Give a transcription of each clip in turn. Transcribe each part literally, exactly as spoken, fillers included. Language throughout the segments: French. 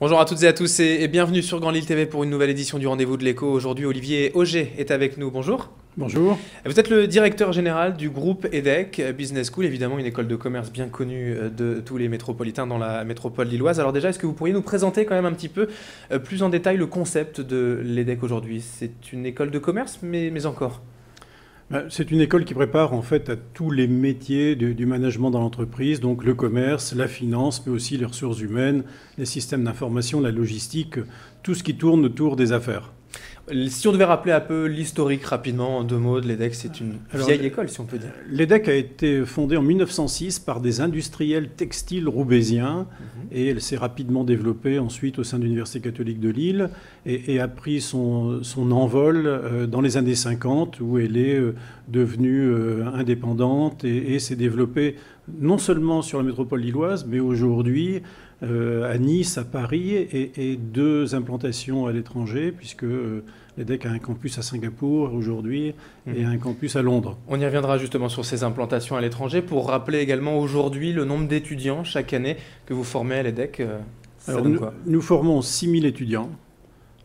Bonjour à toutes et à tous et bienvenue sur Grand Lille T V pour une nouvelle édition du Rendez-vous de l'Éco. Aujourd'hui, Olivier Oger est avec nous. Bonjour. Bonjour. Vous êtes le directeur général du groupe EDHEC Business School, évidemment une école de commerce bien connue de tous les métropolitains dans la métropole lilloise. Alors déjà, est-ce que vous pourriez nous présenter quand même un petit peu plus en détail le concept de l'EDHEC aujourd'hui? C'est une école de commerce, mais, mais encore? C'est une école qui prépare en fait à tous les métiers de, du management dans l'entreprise, donc le commerce, la finance, mais aussi les ressources humaines, les systèmes d'information, la logistique, tout ce qui tourne autour des affaires. Si on devait rappeler un peu l'historique rapidement, en deux mots, de l'EDHEC, c'est une Alors, vieille école, si on peut dire. L'EDHEC a été fondée en mille neuf cent six par des industriels textiles roubaisiens mm-hmm. et elle s'est rapidement développée ensuite au sein de l'Université catholique de Lille et, et a pris son, son envol dans les années cinquante où elle est devenue indépendante et, et s'est développée non seulement sur la métropole lilloise, mais aujourd'hui euh, à Nice, à Paris et, et deux implantations à l'étranger, puisque euh, l'EDHEC a un campus à Singapour aujourd'hui et mmh. un campus à Londres. On y reviendra justement sur ces implantations à l'étranger pour rappeler également aujourd'hui le nombre d'étudiants chaque année que vous formez à l'EDHEC. Euh, Alors nous, nous formons six mille étudiants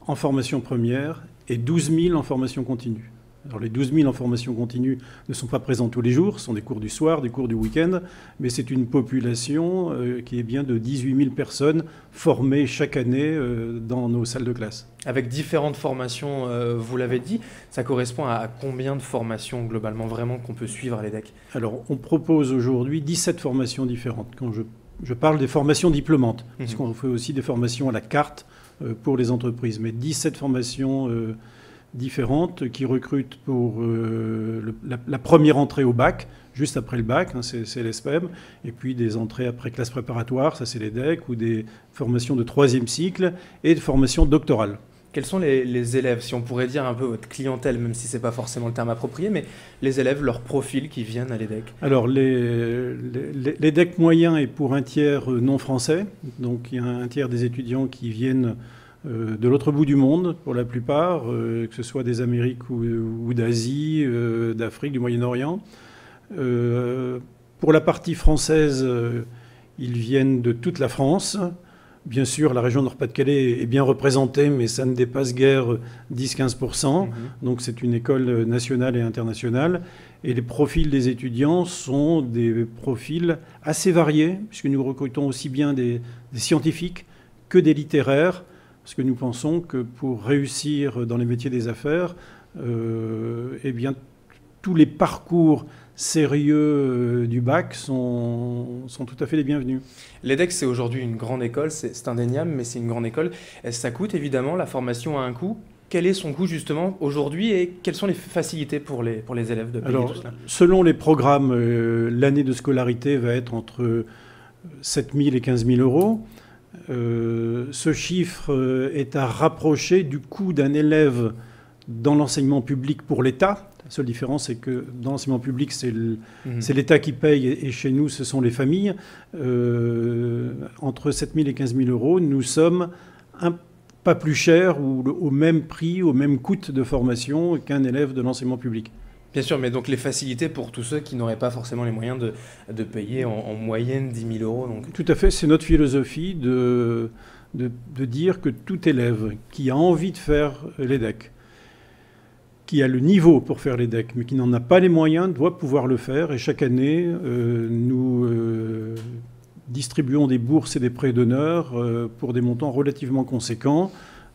en formation première et douze mille en formation continue. Alors les douze mille en formation continue ne sont pas présents tous les jours, ce sont des cours du soir, des cours du week-end, mais c'est une population euh, qui est bien de dix-huit mille personnes formées chaque année euh, dans nos salles de classe. Avec différentes formations, euh, vous l'avez dit, ça correspond à combien de formations globalement vraiment qu'on peut suivre à l'EDHEC? Alors on propose aujourd'hui dix-sept formations différentes. Quand je, je parle des formations diplômantes, mmh. parce qu'on fait aussi des formations à la carte euh, pour les entreprises, mais dix-sept formations euh, différentes qui recrutent pour euh, le, la, la première entrée au bac, juste après le bac, hein, c'est l'ESPEM, et puis des entrées après classe préparatoire, ça c'est l'EDHEC, ou des formations de troisième cycle et de formations doctorales. Quels sont les, les élèves, si on pourrait dire un peu votre clientèle, même si ce n'est pas forcément le terme approprié, mais les élèves, leur profil qui viennent à l'EDHEC? Alors, l'EDHEC les, les, moyen est pour un tiers non français, donc il y a un tiers des étudiants qui viennent Euh, de l'autre bout du monde, pour la plupart, euh, que ce soit des Amériques ou, ou d'Asie, euh, d'Afrique, du Moyen-Orient. Euh, pour la partie française, euh, ils viennent de toute la France. Bien sûr, la région Nord-Pas-de-Calais est bien représentée, mais ça ne dépasse guère dix à quinze pour cent. Mmh. Donc c'est une école nationale et internationale. Et les profils des étudiants sont des profils assez variés, puisque nous recrutons aussi bien des, des scientifiques que des littéraires, parce que nous pensons que pour réussir dans les métiers des affaires, euh, eh bien, tous les parcours sérieux du bac sont, sont tout à fait les bienvenus. L'EDHEC, c'est aujourd'hui une grande école, c'est indéniable, mais c'est une grande école. Ça coûte évidemment, la formation a un coût. Quel est son coût justement aujourd'hui et quelles sont les facilités pour les, pour les élèves de payer? Alors, tout cela, selon les programmes, euh, l'année de scolarité va être entre sept mille et quinze mille euros. Euh, ce chiffre est à rapprocher du coût d'un élève dans l'enseignement public pour l'État. La seule différence, c'est que dans l'enseignement public, c'est l'État mmh. qui paye et chez nous, ce sont les familles. Euh, entre sept mille et quinze mille euros, nous sommes un pas plus cher ou le, au même prix, au même coût de formation qu'un élève de l'enseignement public. Bien sûr, mais donc les facilités pour tous ceux qui n'auraient pas forcément les moyens de, de payer en, en moyenne dix mille euros. Donc. Tout à fait, c'est notre philosophie de, de, de dire que tout élève qui a envie de faire l'EDHEC, qui a le niveau pour faire l'EDHEC, mais qui n'en a pas les moyens, doit pouvoir le faire. Et chaque année, euh, nous euh, distribuons des bourses et des prêts d'honneur euh, pour des montants relativement conséquents.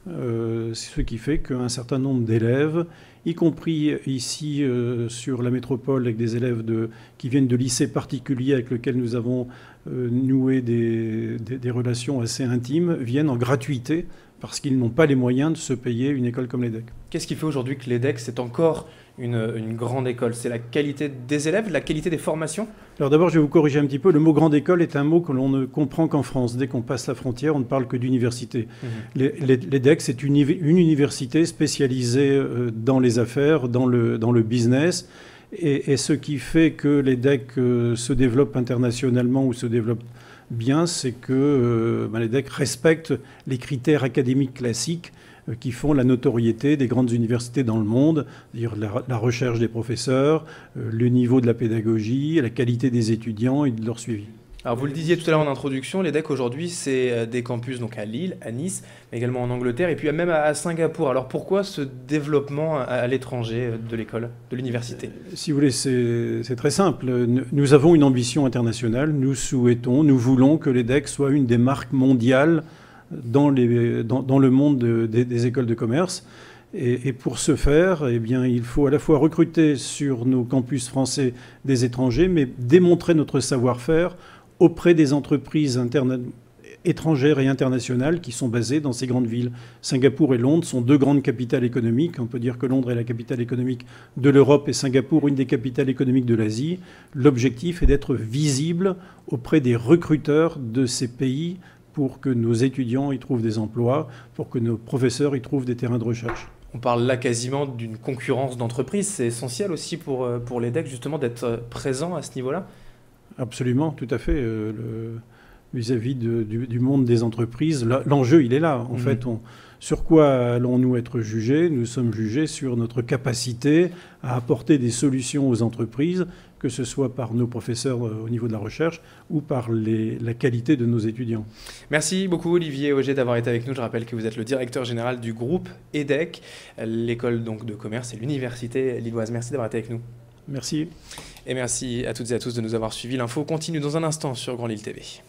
Euh, ce qui fait qu'un certain nombre d'élèves, y compris ici euh, sur la métropole avec des élèves de, qui viennent de lycées particuliers avec lesquels nous avons euh, noué des, des, des relations assez intimes, viennent en gratuité parce qu'ils n'ont pas les moyens de se payer une école comme l'EDHEC. Qu'est-ce qui fait aujourd'hui que l'EDHEC, c'est encore une, une grande école? C'est la qualité des élèves, la qualité des formations? Alors d'abord, je vais vous corriger un petit peu. Le mot grande école est un mot que l'on ne comprend qu'en France. Dès qu'on passe la frontière, on ne parle que d'université. Mmh. L'EDHEC, c'est une, une université spécialisée dans les affaires, dans le, dans le business. Et, et ce qui fait que l'EDHEC se développe internationalement ou se développe bien, c'est que ben, l'EDHEC respecte les critères académiques classiques euh, qui font la notoriété des grandes universités dans le monde, c'est-à-dire la, la recherche des professeurs, euh, le niveau de la pédagogie, la qualité des étudiants et de leur suivi. Alors vous le disiez tout à l'heure en introduction, l'EDHEC aujourd'hui c'est des campus donc à Lille, à Nice, mais également en Angleterre et puis même à Singapour. Alors pourquoi ce développement à l'étranger de l'école, de l'université? Si vous voulez, c'est très simple. Nous avons une ambition internationale. Nous souhaitons, nous voulons que l'EDHEC soit une des marques mondiales dans, les, dans, dans le monde de, des, des écoles de commerce. Et pour ce faire, eh bien, il faut à la fois recruter sur nos campus français des étrangers, mais démontrer notre savoir-faire auprès des entreprises étrangères et internationales qui sont basées dans ces grandes villes. Singapour et Londres sont deux grandes capitales économiques. On peut dire que Londres est la capitale économique de l'Europe et Singapour une des capitales économiques de l'Asie. L'objectif est d'être visible auprès des recruteurs de ces pays pour que nos étudiants y trouvent des emplois, pour que nos professeurs y trouvent des terrains de recherche. On parle là quasiment d'une concurrence d'entreprise. C'est essentiel aussi pour, pour l'EDHEC justement d'être présent à ce niveau-là? Absolument, tout à fait. Vis-à-vis -vis du, du monde des entreprises, l'enjeu, il est là. En mmh. fait, on, sur quoi allons-nous être jugés? Nous sommes jugés sur notre capacité à apporter des solutions aux entreprises, que ce soit par nos professeurs au niveau de la recherche ou par les, la qualité de nos étudiants. Merci beaucoup Olivier Oger d'avoir été avec nous. Je rappelle que vous êtes le directeur général du groupe EDHEC, l'école donc de commerce et l'université lilloise. Merci d'avoir été avec nous. Merci. Et merci à toutes et à tous de nous avoir suivis. L'info continue dans un instant sur Grand Lille T V.